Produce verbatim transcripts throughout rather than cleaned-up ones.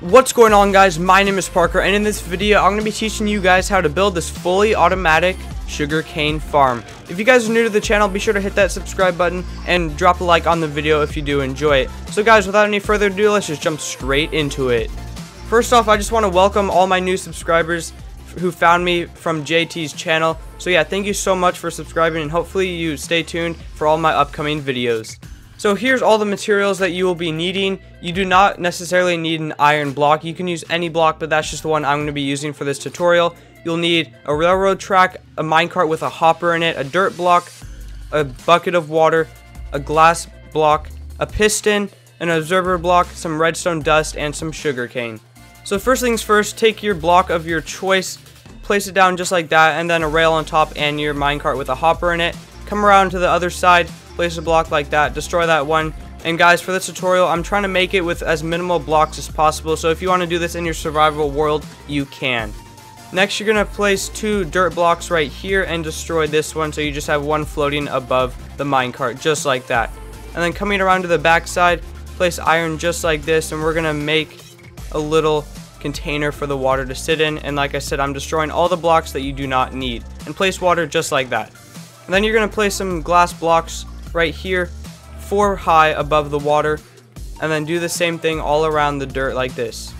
What's going on, guys? My name is Parker, and in this video I'm going to be teaching you guys how to build this fully automatic sugarcane farm. If you guys are new to the channel, be sure to hit that subscribe button and drop a like on the video if you do enjoy it. So guys, without any further ado, let's just jump straight into it. First off, I just want to welcome all my new subscribers who found me from J T's channel. So yeah, thank you so much for subscribing, and hopefully you stay tuned for all my upcoming videos. So here's all the materials that you will be needing. You do not necessarily need an iron block. You can use any block, but that's just the one I'm going to be using for this tutorial. You'll need a railroad track, a minecart with a hopper in it, a dirt block, a bucket of water, a glass block, a piston, an observer block, some redstone dust, and some sugarcane. So first things first, take your block of your choice, place it down just like that, and then a rail on top and your minecart with a hopper in it. Come around to the other side, place a block like that, destroy that one. And guys, for this tutorial, I'm trying to make it with as minimal blocks as possible, so if you want to do this in your survival world, you can. Next, you're going to place two dirt blocks right here and destroy this one, so you just have one floating above the minecart, just like that. And then coming around to the back side, place iron just like this, and we're going to make a little container for the water to sit in. And like I said, I'm destroying all the blocks that you do not need, and place water just like that. And then you're going to place some glass blocks right here, four high above the water, and then do the same thing all around the dirt like this.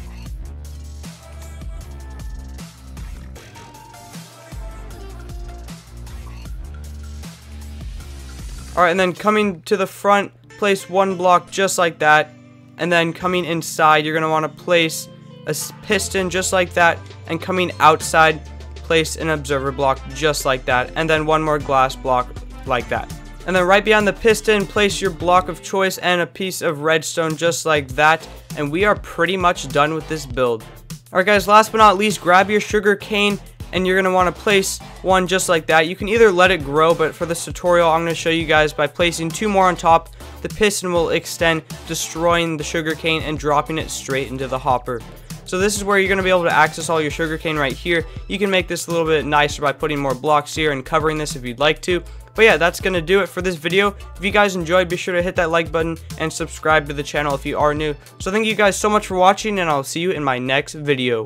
Alright, and then coming to the front, place one block just like that, and then coming inside, you're going to want to place a piston just like that, and coming outside, place an observer block just like that, and then one more glass block like that. And then right beyond the piston, place your block of choice and a piece of redstone just like that, and we are pretty much done with this build. Alright guys, last but not least, grab your sugar cane, and you're going to want to place one just like that. You can either let it grow, but for this tutorial I'm going to show you guys by placing two more on top, the piston will extend, destroying the sugar cane and dropping it straight into the hopper. So this is where you're going to be able to access all your sugarcane right here. You can make this a little bit nicer by putting more blocks here and covering this if you'd like to. But yeah, that's going to do it for this video. If you guys enjoyed, be sure to hit that like button and subscribe to the channel if you are new. So thank you guys so much for watching, and I'll see you in my next video.